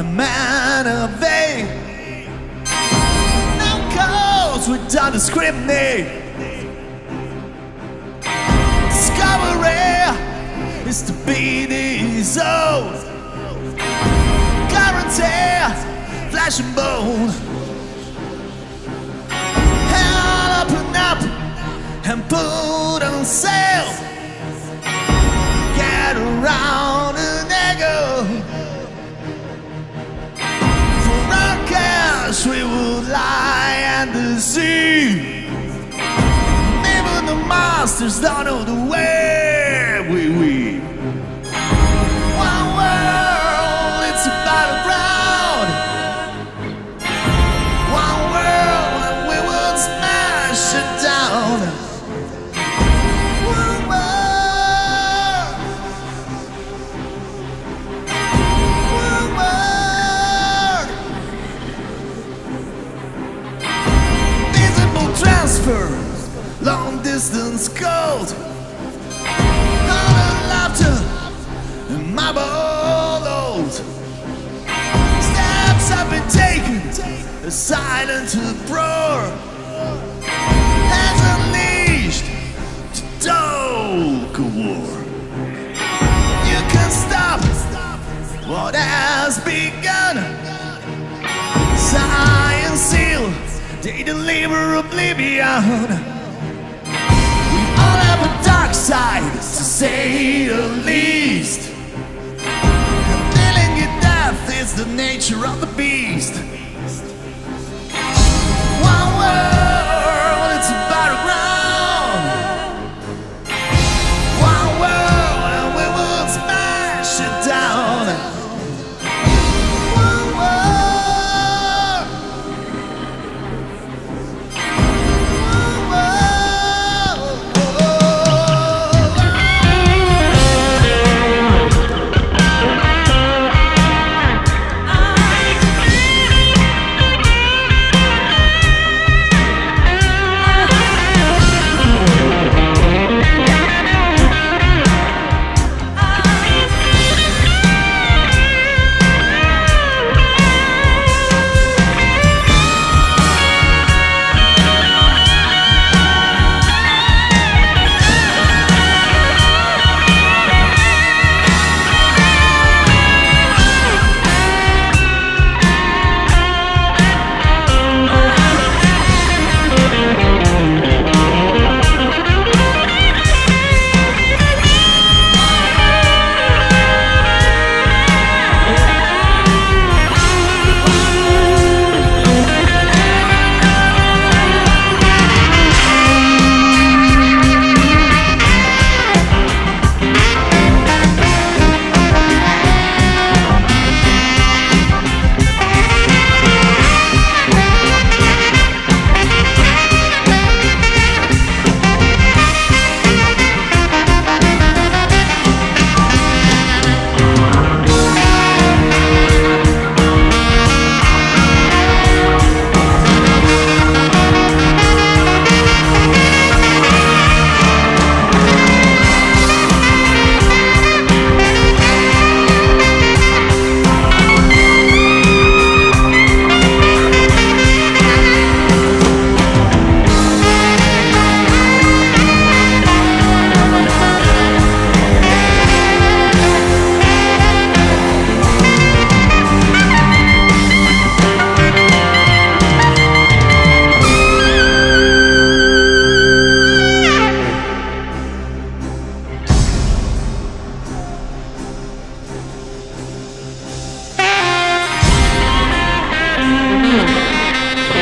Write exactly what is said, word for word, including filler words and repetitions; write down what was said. a man of vain. No cause we don't discriminate. Discovery is to be these old. Guarantee, flesh and bone. Hell, open up and put on sale. Get around an ego. We will lie and deceive. Even the masters don't know the way we weave. One world, it's about a round. One world, and we will smash it down. One world. One world. Transfer, long distance calls, all the laughter and my balls. Steps have been taken, a silent uproar has unleashed the dog war. You can stop what has begun. Science seal. They deliver oblivion. We all have a dark side, to say the least. Dealing with death is the nature of the beast. One world, it's about a round. One world, and we will smash it down.